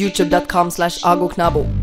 youtube.com/Ago Knabo.